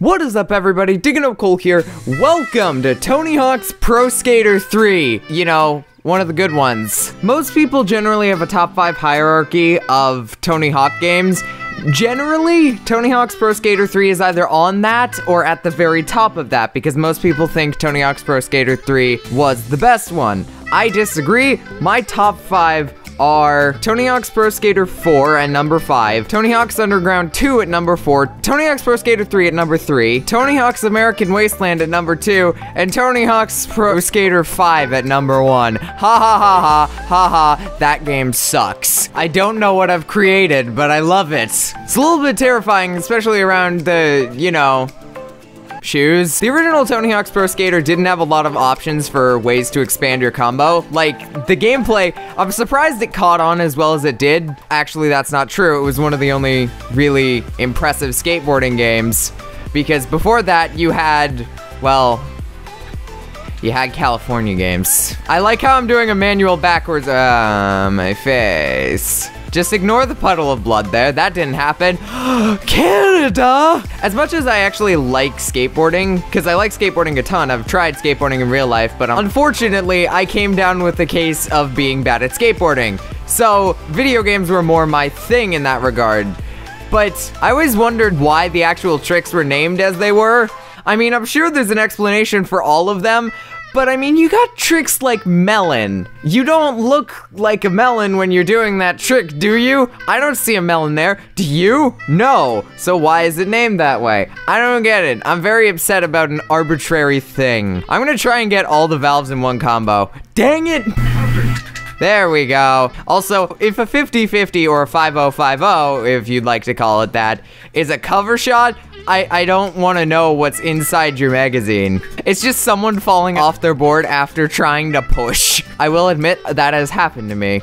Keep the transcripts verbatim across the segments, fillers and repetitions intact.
What is up, everybody? Diggin' Up Cole here. Welcome to Tony Hawk's Pro Skater three. You know, one of the good ones. Most people generally have a top five hierarchy of Tony Hawk games. Generally, Tony Hawk's Pro Skater three is either on that or at the very top of that, because most people think Tony Hawk's Pro Skater three was the best one. I disagree. My top five are Tony Hawk's Pro Skater four at number five, Tony Hawk's Underground two at number four, Tony Hawk's Pro Skater three at number three, Tony Hawk's American Wasteland at number two, and Tony Hawk's Pro Skater five at number one. Ha ha ha ha, ha ha, that game sucks. I don't know what I've created, but I love it. It's a little bit terrifying, especially around the, you know, shoes. The original Tony Hawk's Pro Skater didn't have a lot of options for ways to expand your combo. Like, the gameplay, I'm surprised it caught on as well as it did. Actually, that's not true. It was one of the only really impressive skateboarding games, because before that, you had, well, you had California games. I like how I'm doing a manual backwards. Uh, my face. Just ignore the puddle of blood there. That didn't happen. Canada! As much as I actually like skateboarding, because I like skateboarding a ton, I've tried skateboarding in real life, but unfortunately, I came down with the case of being bad at skateboarding. So, video games were more my thing in that regard. But I always wondered why the actual tricks were named as they were. I mean, I'm sure there's an explanation for all of them, but I mean, you got tricks like melon. You don't look like a melon when you're doing that trick, do you? I don't see a melon there. Do you? No. So why is it named that way? I don't get it. I'm very upset about an arbitrary thing. I'm gonna try and get all the valves in one combo. Dang it! There we go. Also, if a fifty fifty or a five oh five oh, if you'd like to call it that, is a cover shot, I, I don't want to know what's inside your magazine. It's just someone falling off their board after trying to push. I will admit that has happened to me.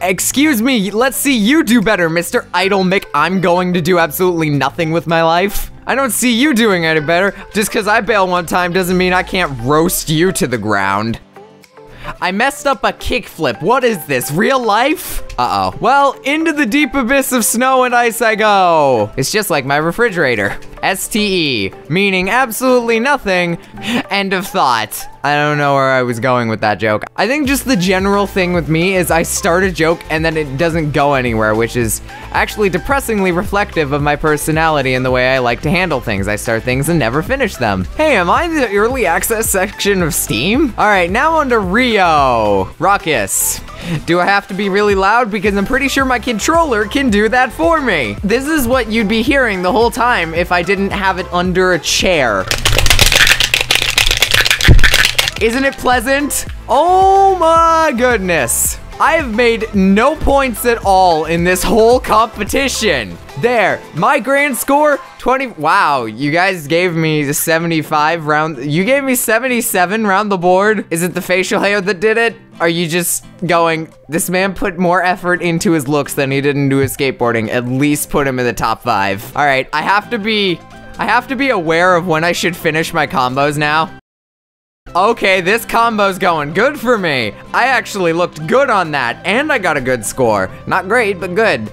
Excuse me, let's see you do better, Mister Idle Mick. I'm going to do absolutely nothing with my life. I don't see you doing any better. Just because I bail one time doesn't mean I can't roast you to the ground. I messed up a kickflip. What is this, real life? Uh-oh. Well, into the deep abyss of snow and ice I go. It's just like my refrigerator. S T E, meaning absolutely nothing. End of thought. I don't know where I was going with that joke. I think just the general thing with me is I start a joke and then it doesn't go anywhere, which is actually depressingly reflective of my personality and the way I like to handle things. I start things and never finish them. Hey, am I in the early access section of Steam? All right, now on to Rio Ruckus. Do I have to be really loud? Because I'm pretty sure my controller can do that for me. This is what you'd be hearing the whole time if I didn't have it under a chair. Isn't it pleasant? Oh my goodness. I have made no points at all in this whole competition. There, my grand score, twenty, wow, you guys gave me seventy-five round, you gave me seventy-seven round the board. Is it the facial hair that did it? Are you just going, this man put more effort into his looks than he did into his skateboarding, at least put him in the top five. All right, I have to be, I have to be aware of when I should finish my combos now. Okay, this combo's going good for me. I actually looked good on that, and I got a good score. Not great, but good.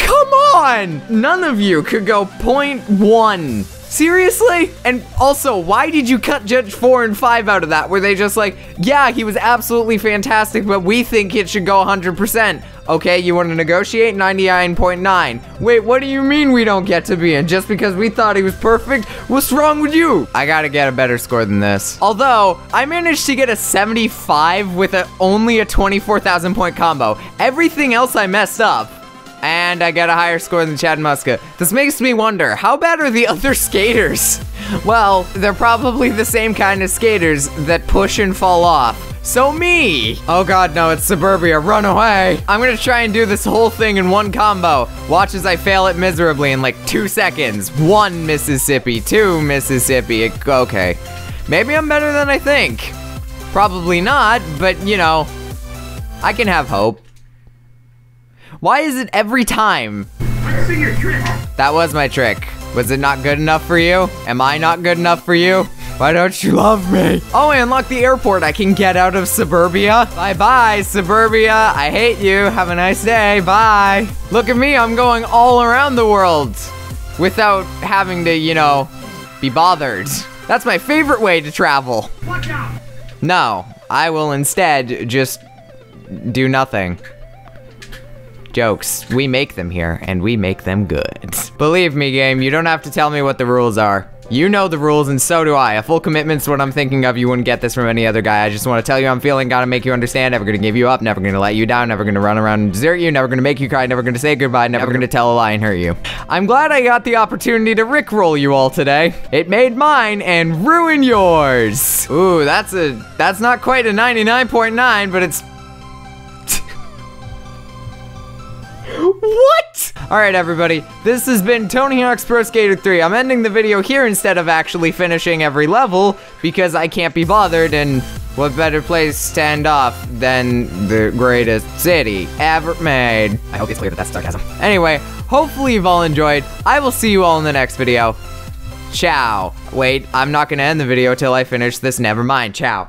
Come on! None of you could go point one. Seriously? And also, why did you cut Judge four and five out of that? Were they just like, yeah, he was absolutely fantastic, but we think it should go one hundred percent. Okay, you want to negotiate? ninety-nine point nine. Wait, what do you mean we don't get to be in? Just because we thought he was perfect? What's wrong with you? I gotta get a better score than this. Although, I managed to get a seventy-five with a, only a twenty-four thousand point combo. Everything else I messed up. And I got a higher score than Chad Muska. This makes me wonder, how bad are the other skaters? Well, they're probably the same kind of skaters that push and fall off. So me! Oh god, no, it's Suburbia, run away! I'm gonna try and do this whole thing in one combo. Watch as I fail it miserably in like two seconds. One Mississippi, two Mississippi, it, okay. Maybe I'm better than I think. Probably not, but you know, I can have hope. Why is it every time? Let's see your trick. That was my trick. Was it not good enough for you? Am I not good enough for you? Why don't you love me? Oh, I unlocked the airport. I can get out of suburbia. Bye-bye, suburbia. I hate you. Have a nice day. Bye. Look at me. I'm going all around the world without having to, you know, be bothered. That's my favorite way to travel. Watch out. No, I will instead just do nothing. Jokes. We make them here, and we make them good. Believe me, game, you don't have to tell me what the rules are. You know the rules, and so do I. A full commitment's what I'm thinking of. You wouldn't get this from any other guy. I just want to tell you I'm feeling, gotta make you understand. Never gonna give you up, never gonna let you down, never gonna run around and desert you, never gonna make you cry, never gonna say goodbye, never, never gonna tell a lie and hurt you. I'm glad I got the opportunity to rickroll you all today. It made mine and ruined yours. Ooh, that's a, that's not quite a ninety-nine point nine, but it's... What? Alright, everybody. This has been Tony Hawk's Pro Skater three. I'm ending the video here instead of actually finishing every level because I can't be bothered, and what better place to end off than the greatest city ever made. I hope it's clear that that's sarcasm. Anyway, hopefully you've all enjoyed. I will see you all in the next video. Ciao. Wait, I'm not gonna end the video till I finish this. Never mind. Ciao.